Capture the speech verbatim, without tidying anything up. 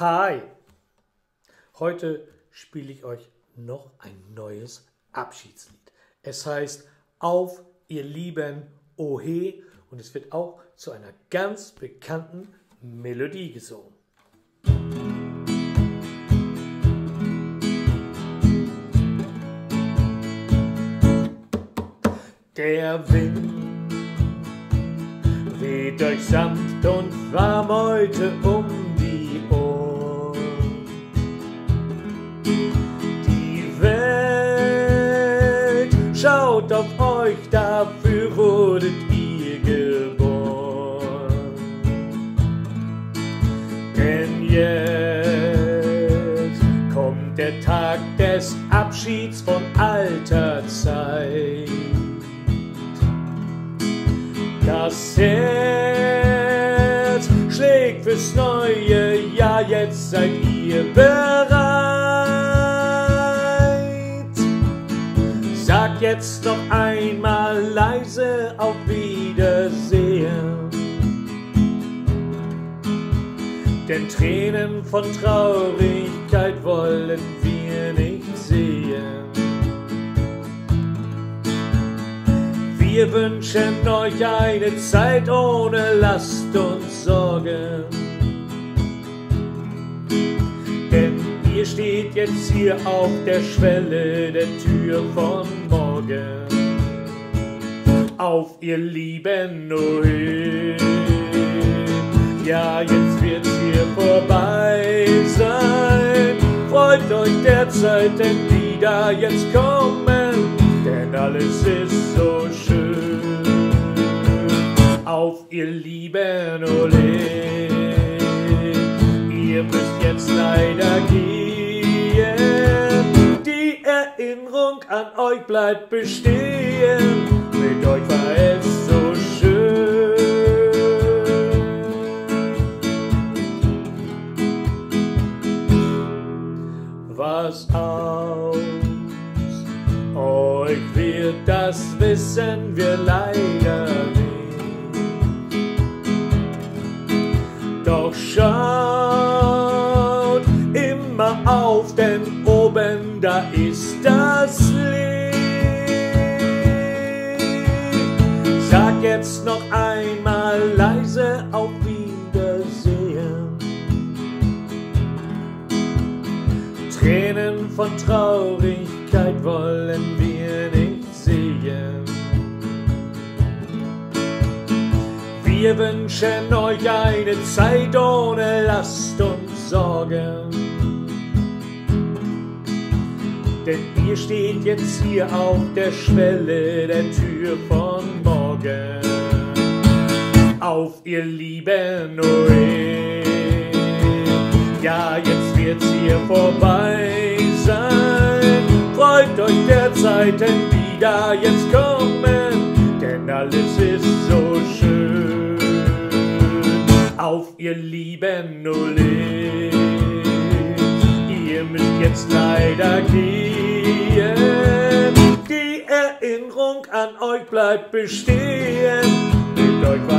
Hi! Heute spiele ich euch noch ein neues Abschiedslied. Es heißt Auf, ihr Lieben, Ohe, und es wird auch zu einer ganz bekannten Melodie gesungen. Der Wind weht euch sanft und warm heute um die Ohren. Die Welt schaut auf euch, dafür wurdet ihr geboren. Denn jetzt kommt der Tag des Abschieds von alter Zeit. Das Herz schlägt fürs neue Jahr, jetzt seid ihr bereit. Sagt jetzt noch einmal leise auf Wiedersehen, denn Tränen von Traurigkeit wollen wir nicht sehen. Wir wünschen euch eine Zeit ohne Last und Sorgen, denn ihr steht jetzt hier auf der Schwelle der Tür von morgen. Auf, ihr Lieben, Ohe, ja, jetzt wird's hier vorbei sein. Freut euch derzeit denn wieder, jetzt kommen, denn alles ist so schön. Auf, ihr Lieben, Ohe, ihr müsst jetzt leider gehen. Die Erinnerung an euch bleibt bestehen, mit euch war es so schön. Was aus euch wird, das wissen wir leider nicht. Doch schaut immer auf, denn oben da ist das Licht. Sag jetzt noch einmal leise auf Wiedersehen. Tränen von Traurigkeit wollen wir nicht sehen. Wir wünschen euch eine Zeit ohne Last und Sorgen, denn ihr steht jetzt hier auf der Schwelle der Tür von morgen. Auf, ihr Lieben, Ohe, ja, jetzt wird's hier vorbei sein. Freut euch derzeit denn wieder, jetzt kommen, denn alles ist so schön. Auf, ihr Lieben, Ohe, ihr müsst jetzt leider gehen. Die Erinnerung an euch bleibt bestehen, mit euch